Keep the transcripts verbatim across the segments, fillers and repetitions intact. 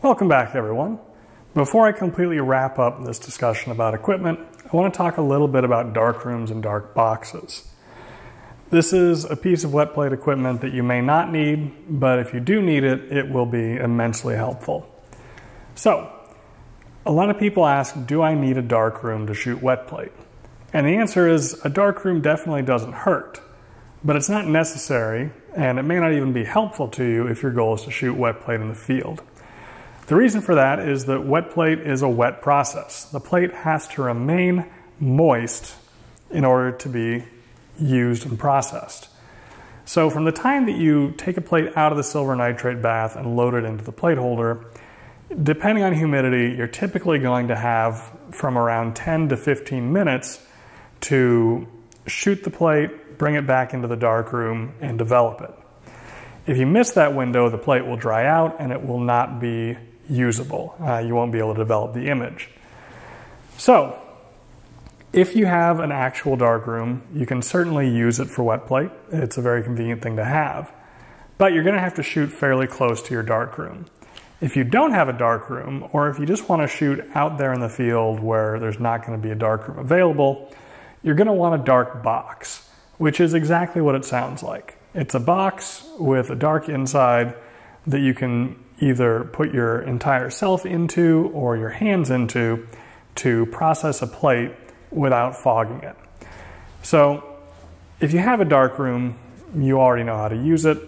Welcome back, everyone. Before I completely wrap up this discussion about equipment, I want to talk a little bit about dark rooms and dark boxes. This is a piece of wet plate equipment that you may not need, but if you do need it, it will be immensely helpful. So, a lot of people ask, do I need a dark room to shoot wet plate? And the answer is, a dark room definitely doesn't hurt, but it's not necessary, and it may not even be helpful to you if your goal is to shoot wet plate in the field. The reason for that is that wet plate is a wet process. The plate has to remain moist in order to be used and processed. So from the time that you take a plate out of the silver nitrate bath and load it into the plate holder, depending on humidity, you're typically going to have from around ten to fifteen minutes to shoot the plate, bring it back into the dark room, and develop it. If you miss that window, the plate will dry out and it will not be usable. Uh, you won't be able to develop the image. So, if you have an actual dark room, you can certainly use it for wet plate. It's a very convenient thing to have, but you're gonna have to shoot fairly close to your dark room. If you don't have a dark room, or if you just wanna shoot out there in the field where there's not gonna be a dark room available, you're gonna want a dark box, which is exactly what it sounds like. It's a box with a dark inside that you can either put your entire self into or your hands into to process a plate without fogging it. So if you have a dark room, you already know how to use it.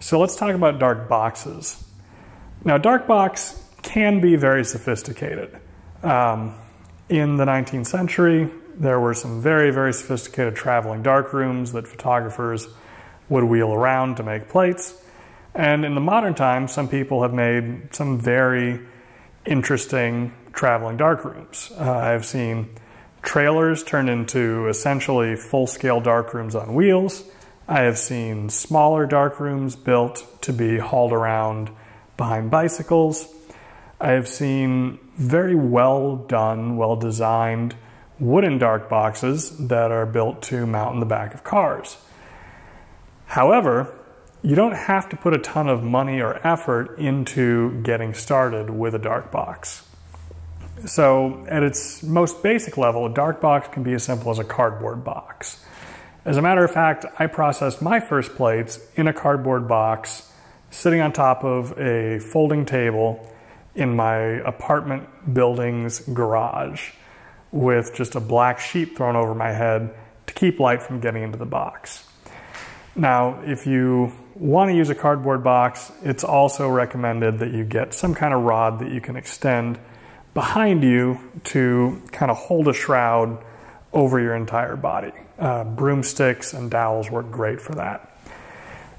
So let's talk about dark boxes. Now, dark box can be very sophisticated. Um, in the nineteenth century, there were some very, very sophisticated traveling dark rooms that photographers would wheel around to make plates. And in the modern time, some people have made some very interesting traveling dark rooms. Uh, I've seen trailers turned into essentially full-scale dark rooms on wheels. I have seen smaller dark rooms built to be hauled around behind bicycles. I have seen very well done, well designed wooden dark boxes that are built to mount in the back of cars. However, you don't have to put a ton of money or effort into getting started with a dark box. So at its most basic level, a dark box can be as simple as a cardboard box. As a matter of fact, I processed my first plates in a cardboard box sitting on top of a folding table in my apartment building's garage with just a black sheet thrown over my head to keep light from getting into the box. Now, if you want to use a cardboard box, it's also recommended that you get some kind of rod that you can extend behind you to kind of hold a shroud over your entire body. Uh, broomsticks and dowels work great for that.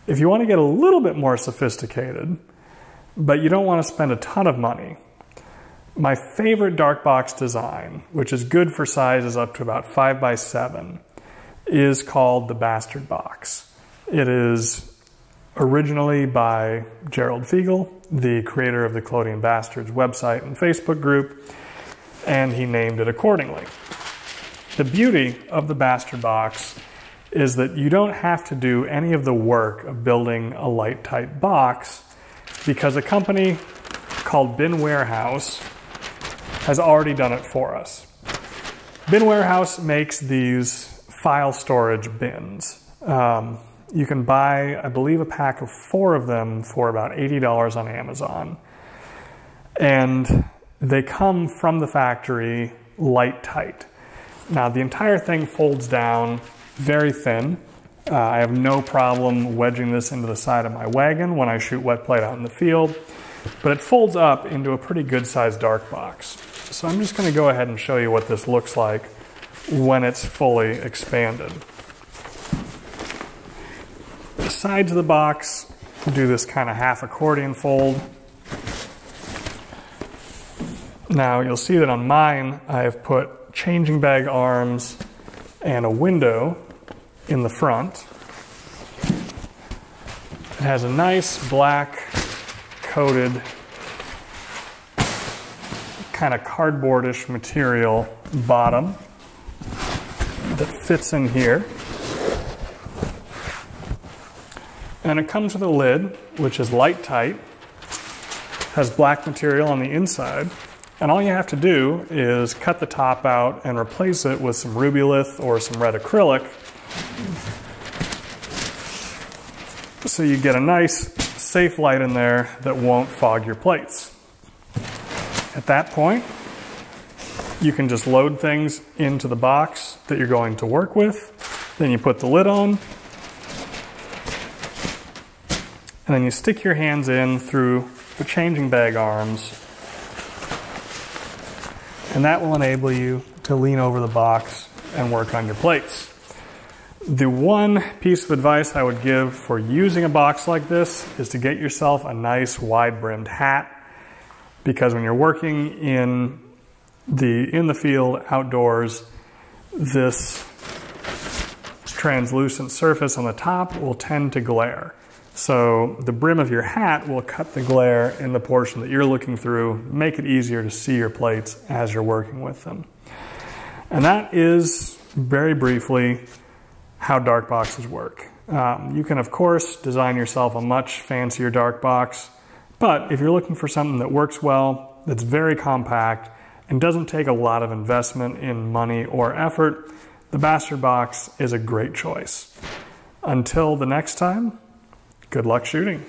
If you want to get a little bit more sophisticated, but you don't want to spend a ton of money, my favorite dark box design, which is good for sizes up to about five by seven, is called the Bastard Box. It is originally by Gerald Fiegel, the creator of the Collodion Bastards website and Facebook group, and he named it accordingly. The beauty of the Bastard Box is that you don't have to do any of the work of building a light-tight box because a company called Bin Warehouse has already done it for us. Bin Warehouse makes these file storage bins. Um, You can buy, I believe, a pack of four of them for about eighty dollars on Amazon. And they come from the factory light tight. Now, the entire thing folds down very thin. Uh, I have no problem wedging this into the side of my wagon when I shoot wet plate out in the field, but it folds up into a pretty good sized dark box. So I'm just gonna go ahead and show you what this looks like when it's fully expanded. Sides of the box, do this kind of half accordion fold. Now you'll see that on mine, I have put changing bag arms and a window in the front. It has a nice black coated kind of cardboardish material bottom that fits in here. And it comes with a lid, which is light tight, has black material on the inside. And all you have to do is cut the top out and replace it with some rubylith or some red acrylic. So you get a nice, safe light in there that won't fog your plates. At that point, you can just load things into the box that you're going to work with. Then you put the lid on. And then you stick your hands in through the changing bag arms. And that will enable you to lean over the box and work on your plates. The one piece of advice I would give for using a box like this is to get yourself a nice wide-brimmed hat, because when you're working in the, in the field, outdoors, this translucent surface on the top will tend to glare. So the brim of your hat will cut the glare in the portion that you're looking through, make it easier to see your plates as you're working with them. And that is, very briefly, how dark boxes work. Um, you can, of course, design yourself a much fancier dark box, but if you're looking for something that works well, that's very compact, and doesn't take a lot of investment in money or effort, the Bastard Box is a great choice. Until the next time, good luck shooting.